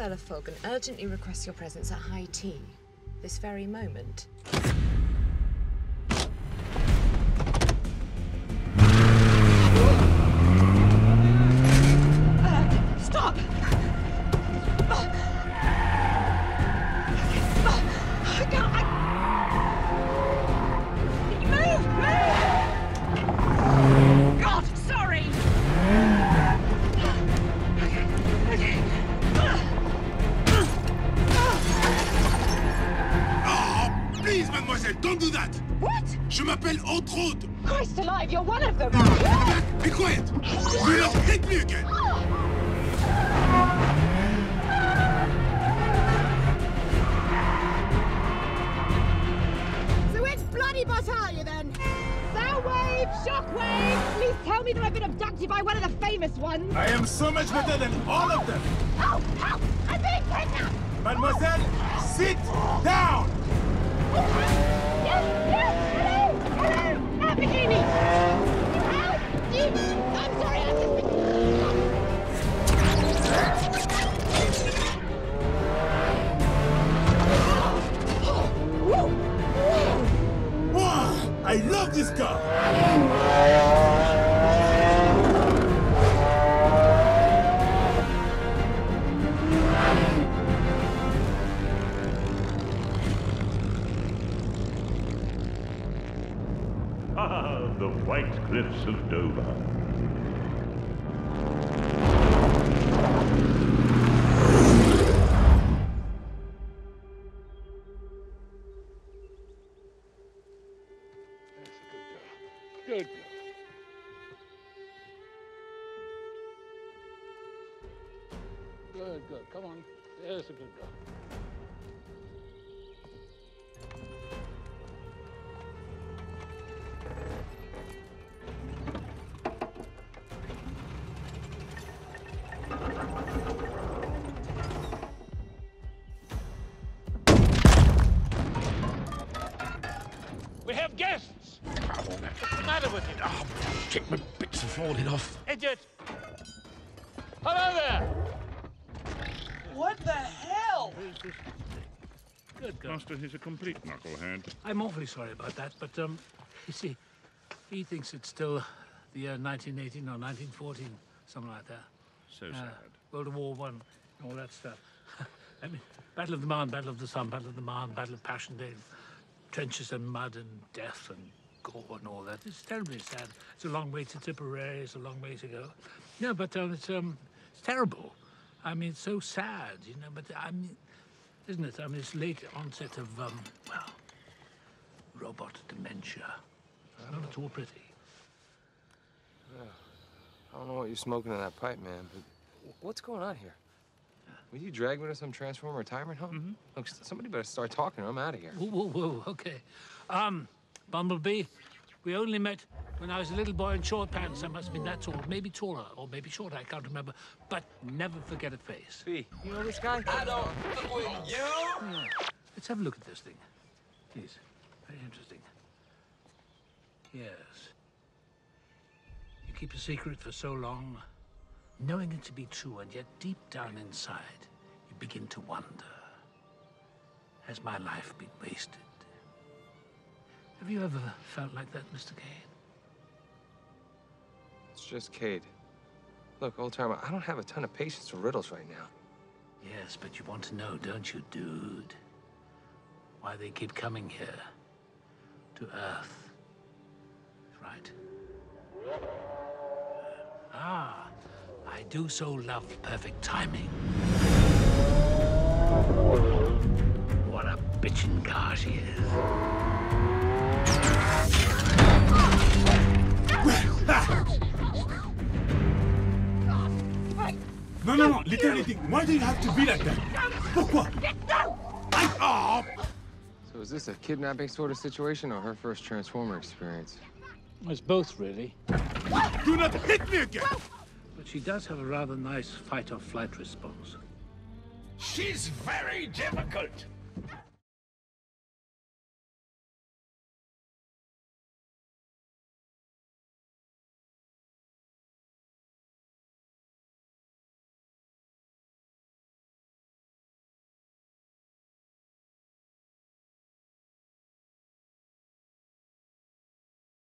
Fellafog and urgently requests your presence at high tea, this very moment. He's a complete knucklehead. I'm awfully sorry about that, but, you see, he thinks it's still the year 1918 or 1914, something like that. So sad. World War I, all that stuff. I mean, Battle of the Marne, Battle of the Somme, Battle of the Marne, Battle of Passchendaele, trenches and mud and death and gore and all that. It's terribly sad. It's a long way to Tipperary, it's a long way to go. No, but it's terrible. I mean, it's so sad, you know, but I mean, isn't it? I mean, it's late onset of, well, robot dementia. Not at all pretty. Yeah. I don't know what you're smoking in that pipe, man, but what's going on here? Will you drag me to some Transformer retirement home? Mm-hmm. Look, somebody better start talking or I'm out of here. Whoa, okay. Bumblebee, we only met when I was a little boy in short pants. I must have been that tall, maybe taller, or maybe shorter, I can't remember. But never forget a face. B, you know this guy? I don't fuck with you! Yeah. Let's have a look at this thing. Please. Very interesting. Yes. You keep a secret for so long, knowing it to be true, and yet deep down inside, you begin to wonder. Has my life been wasted? Have you ever felt like that, Mr. Cade? It's just Cade. Look, old timer, I don't have a ton of patience for riddles right now. Yes, but you want to know, don't you, dude? Why they keep coming here to Earth, right? I do so love perfect timing. What a bitchin' car she is. No, literally, why do you have to be like that? Pourquoi? So is this a kidnapping sort of situation or her first Transformer experience? It's both, really. Do not hit me again! But she does have a rather nice fight-or-flight response. She's very difficult!